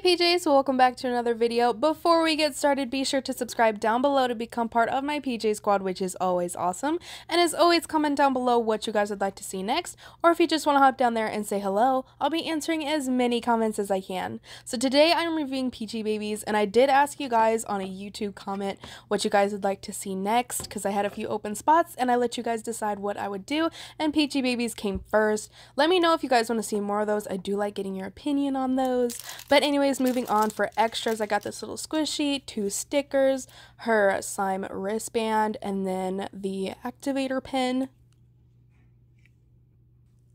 Hey PJs, welcome back to another video. Before we get started, be sure to subscribe down below to become part of my PJ squad, which is always awesome. And as always, comment down below what you guys would like to see next, or if you just want to hop down there and say hello, I'll be answering as many comments as I can. So today I'm reviewing PeachyBbies, and I did ask you guys on a YouTube comment what you guys would like to see next, because I had a few open spots and I let you guys decide what I would do, and PeachyBbies came first. Let me know if you guys want to see more of those. I do like getting your opinion on those. But anyways, moving on, for extras, I got this little squishy, 2 stickers, her slime wristband, and then the activator pen.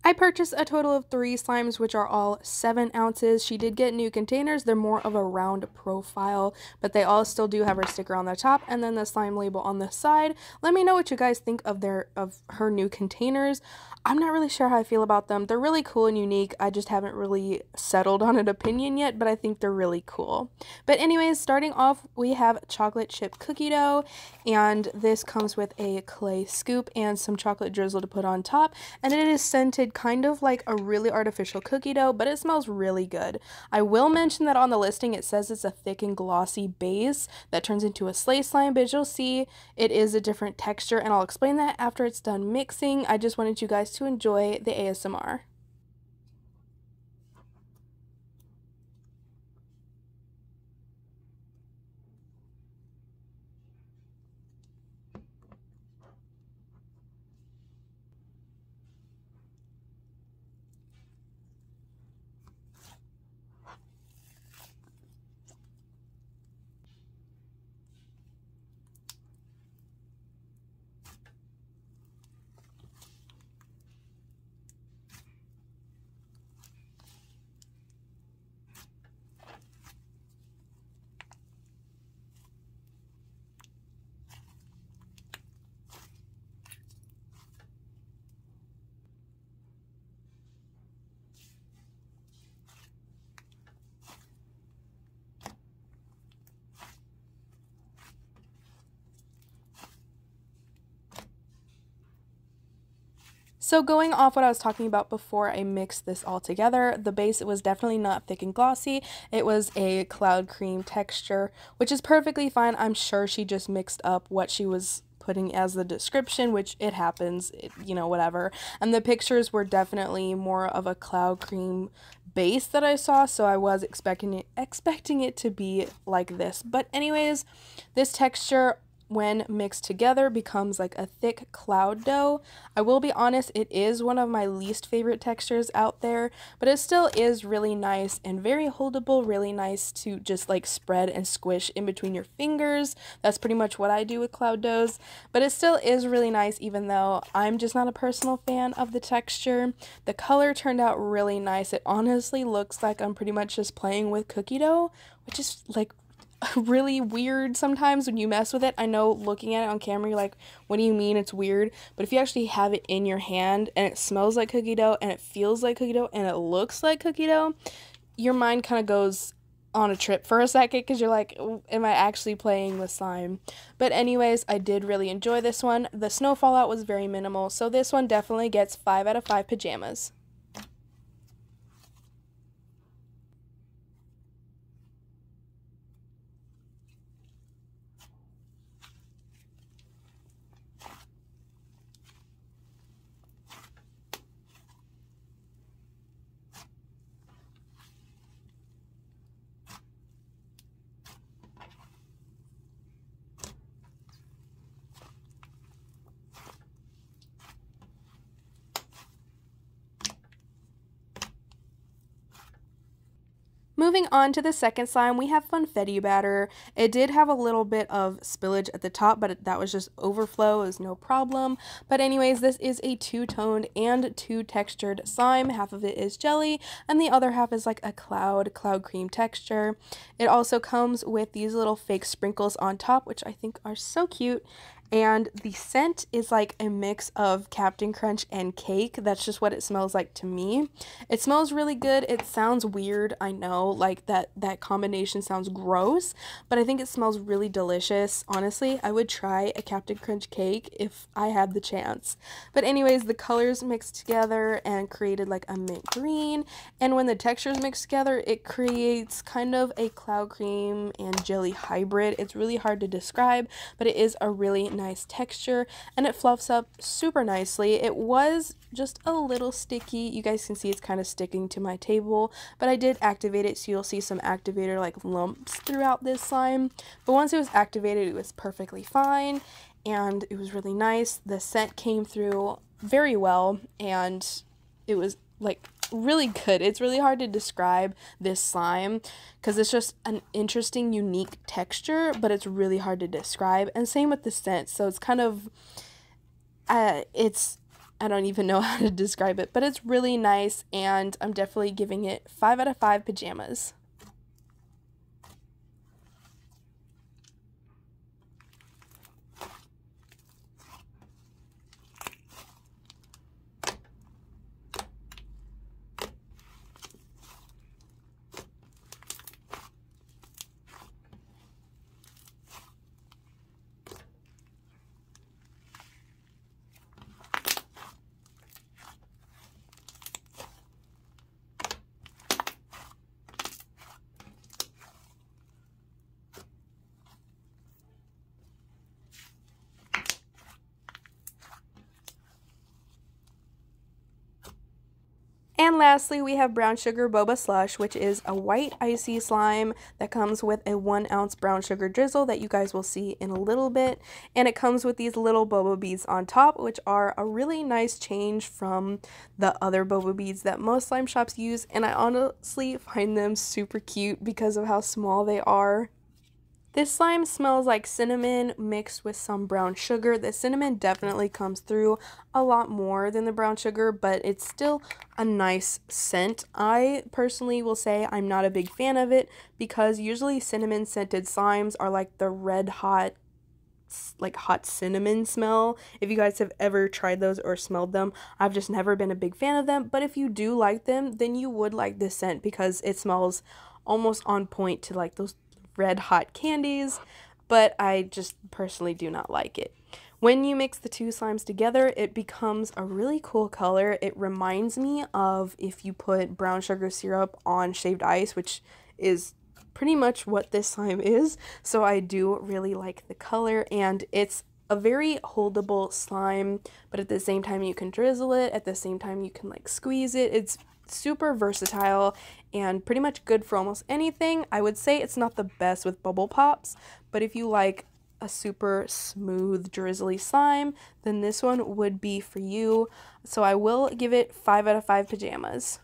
I purchased a total of 3 slimes, which are all 7 ounces. She did get new containers. They're more of a round profile, but they all still do have her sticker on the top and then the slime label on the side. Let me know what you guys think of her new containers. I'm not really sure how I feel about them. They're really cool and unique. I just haven't really settled on an opinion yet, but I think they're really cool. But anyways, starting off, we have chocolate chip cookie dough, and this comes with a clay scoop and some chocolate drizzle to put on top, and it is scented kind of like a really artificial cookie dough, but it smells really good. I will mention that on the listing it says it's a thick and glossy base that turns into a slay slime, but you'll see it is a different texture, and I'll explain that after it's done mixing. I just wanted you guys to enjoy the ASMR. So going off what I was talking about before I mixed this all together, the base, it was definitely not thick and glossy. It was a cloud cream texture, which is perfectly fine. I'm sure she just mixed up what she was putting as the description, which it happens, you know, whatever. And the pictures were definitely more of a cloud cream base that I saw, so I was expecting it to be like this. But anyways, this texture, when mixed together, becomes like a thick cloud dough. I will be honest, it is one of my least favorite textures out there, but it still is really nice and very holdable, really nice to just like spread and squish in between your fingers. That's pretty much what I do with cloud doughs, but it still is really nice, even though I'm just not a personal fan of the texture. The color turned out really nice. It honestly looks like I'm pretty much just playing with cookie dough, which is like really weird sometimes when you mess with it. I know looking at it on camera you're like, what do you mean it's weird? But if you actually have it in your hand and it smells like cookie dough and it feels like cookie dough and it looks like cookie dough, your mind kind of goes on a trip for a second, because you're like, am I actually playing with slime? But anyways, I did really enjoy this one. The snow fallout was very minimal, so this one definitely gets 5 out of 5 pajamas. Moving on to the second slime, we have Funfetti Batter. It did have a little bit of spillage at the top, but that was just overflow. It was no problem. But anyways, this is a 2-toned and 2-textured slime. Half of it is jelly, and the other half is like a cloud cream texture. It also comes with these little fake sprinkles on top, which I think are so cute. And the scent is like a mix of Captain Crunch and cake. That's just what it smells like to me. It smells really good. It sounds weird, I know, like that combination sounds gross, but I think it smells really delicious. Honestly, I would try a Captain Crunch cake if I had the chance. But anyways, the colors mixed together and created like a mint green, and when the textures mix together, it creates kind of a cloud cream and jelly hybrid. It's really hard to describe, but it is a really nice texture, and it fluffs up super nicely. It was just a little sticky. You guys can see it's kind of sticking to my table, but I did activate it, so you'll see some activator like lumps throughout this slime. But once it was activated, it was perfectly fine, and it was really nice. The scent came through very well, and it was like really good. It's really hard to describe this slime because it's just an interesting, unique texture, but it's really hard to describe. And same with the scent. So it's kind of I don't even know how to describe it, but it's really nice, and I'm definitely giving it 5 out of 5 pajamas. And lastly, we have Brown Sugar Boba Slush, which is a white icy slime that comes with a 1 ounce brown sugar drizzle that you guys will see in a little bit. And it comes with these little boba beads on top, which are a really nice change from the other boba beads that most slime shops use. And I honestly find them super cute because of how small they are. This slime smells like cinnamon mixed with some brown sugar. The cinnamon definitely comes through a lot more than the brown sugar, but it's still a nice scent. I personally will say I'm not a big fan of it because usually cinnamon scented slimes are like the red hot, like hot cinnamon smell. If you guys have ever tried those or smelled them, I've just never been a big fan of them. But if you do like them, then you would like this scent because it smells almost on point to like those red hot candies, but I just personally do not like it. When you mix the two slimes together, it becomes a really cool color. It reminds me of if you put brown sugar syrup on shaved ice, which is pretty much what this slime is. So I do really like the color, and it's a very holdable slime, but at the same time you can drizzle it, at the same time you can like squeeze it. It's super versatile and pretty much good for almost anything. I would say it's not the best with bubble pops, but if you like a super smooth drizzly slime, then this one would be for you. So I will give it 5 out of 5 pajamas.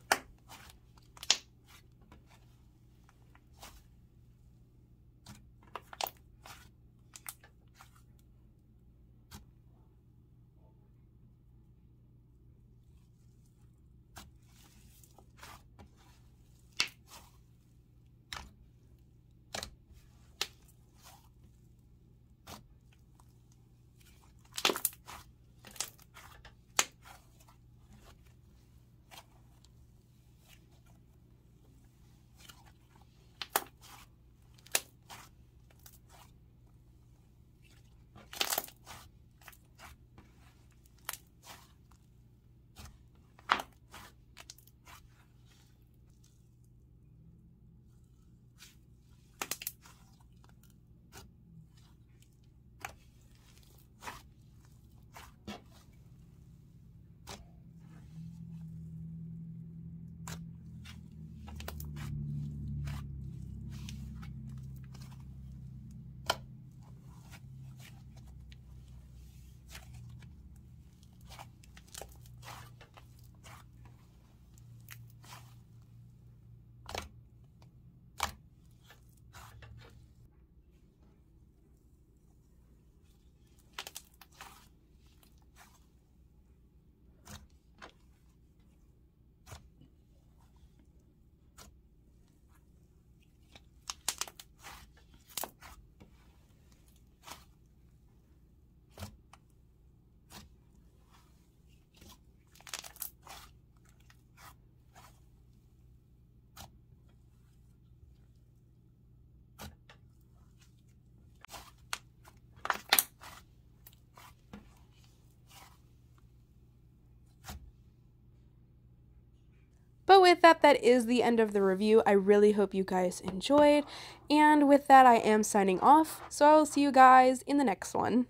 with that, that is the end of the review. I really hope you guys enjoyed. And with that, I am signing off. So I will see you guys in the next one.